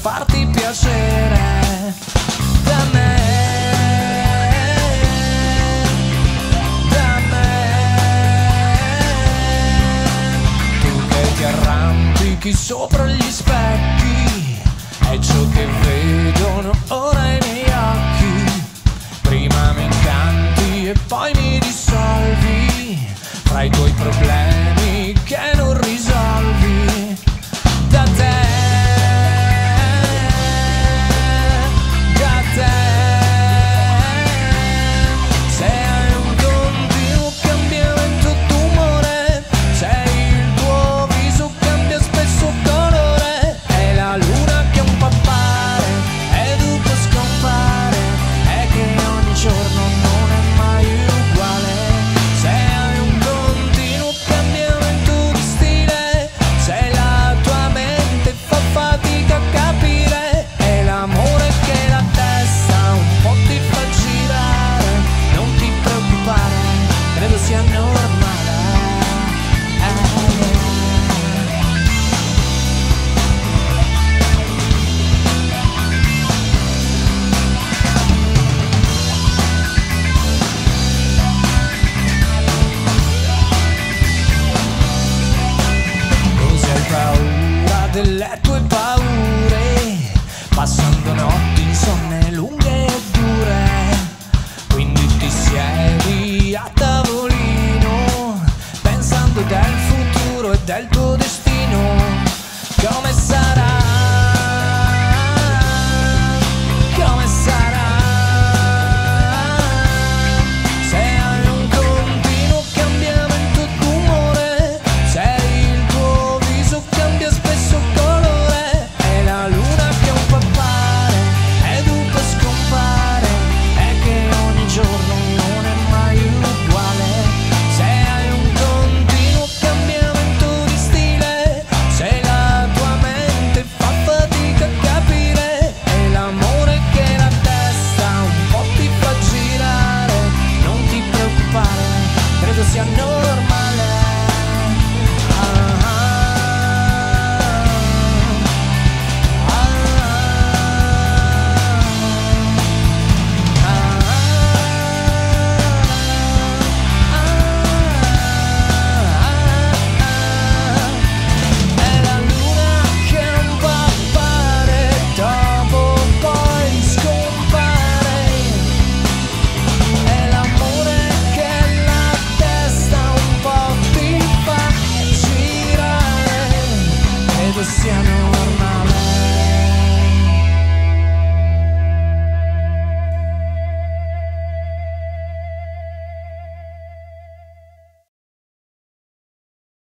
farti piacere da me. Tu che ti arrampichi sopra gli specchi, è ciò che vedono ora i miei occhi. Prima mi incanti e poi mi dissolvi fra i tuoi problemi che non risolvi da te. Delle tue paure, passando notti insonne lunghe e dure, quindi ti siedi a tavolino, pensando del futuro e del tuo destino, come sarà? Sia normale. È la luna che non va a fare, dopo poi scompare. È l'amore che la un po' ti fa girare ed è normale.